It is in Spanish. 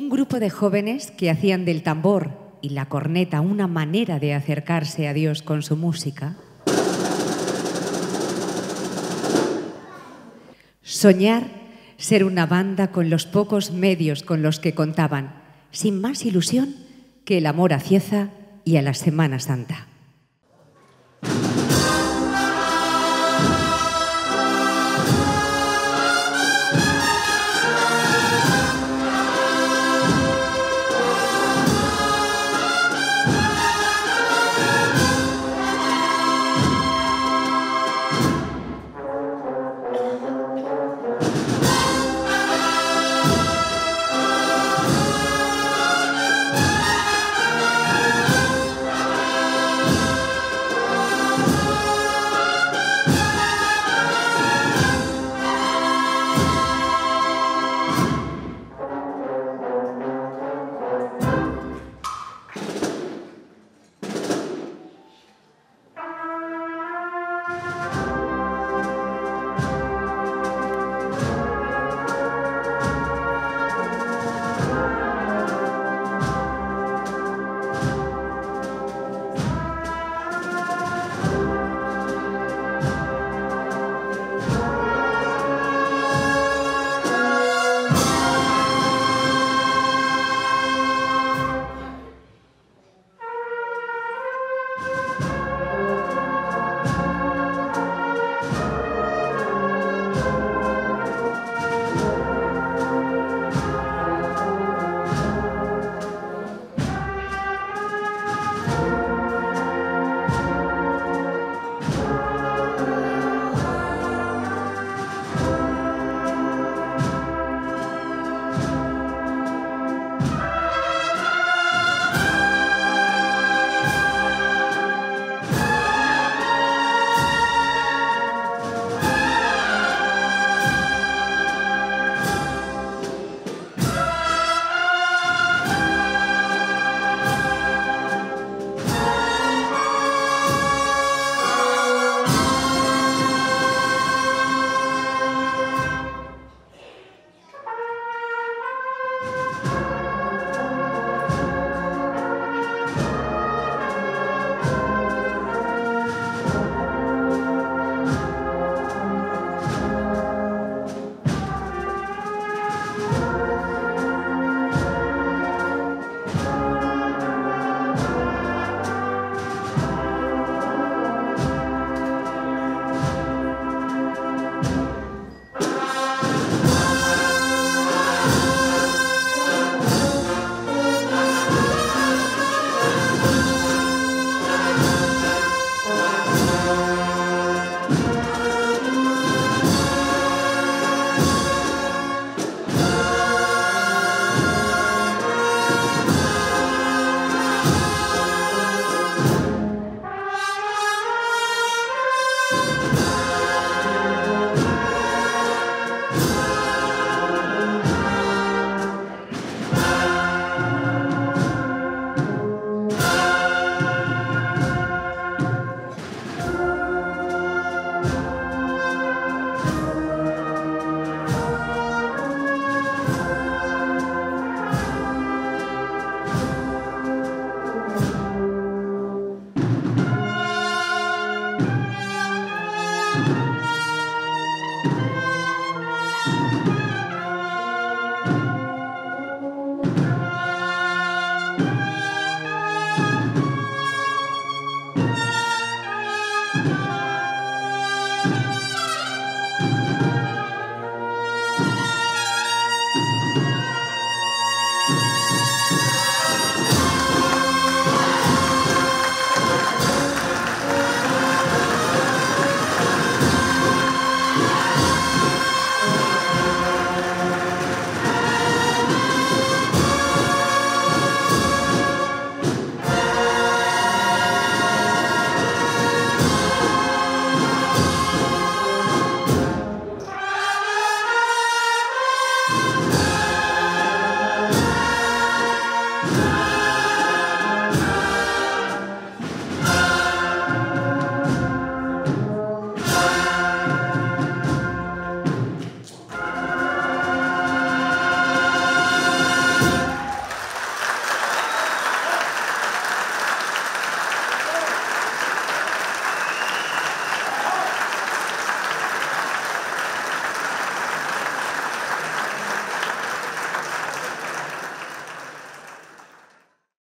un grupo de jóvenes que hacían del tambor y la corneta una manera de acercarse a Dios con su música, soñar ser una banda con los pocos medios con los que contaban, sin más ilusión que el amor a Cieza y a la Semana Santa.